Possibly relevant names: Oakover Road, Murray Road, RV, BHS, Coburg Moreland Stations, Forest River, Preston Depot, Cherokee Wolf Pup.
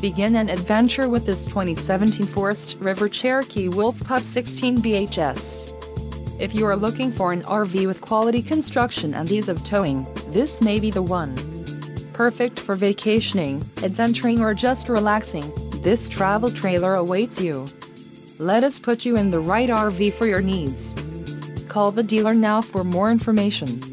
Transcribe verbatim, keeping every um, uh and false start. Begin an adventure with this twenty seventeen Forest River Cherokee Wolf Pup sixteen B H S. If you are looking for an R V with quality construction and ease of towing, this may be the one. Perfect for vacationing, adventuring, or just relaxing, this travel trailer awaits you. Let us put you in the right R V for your needs. Call the dealer now for more information.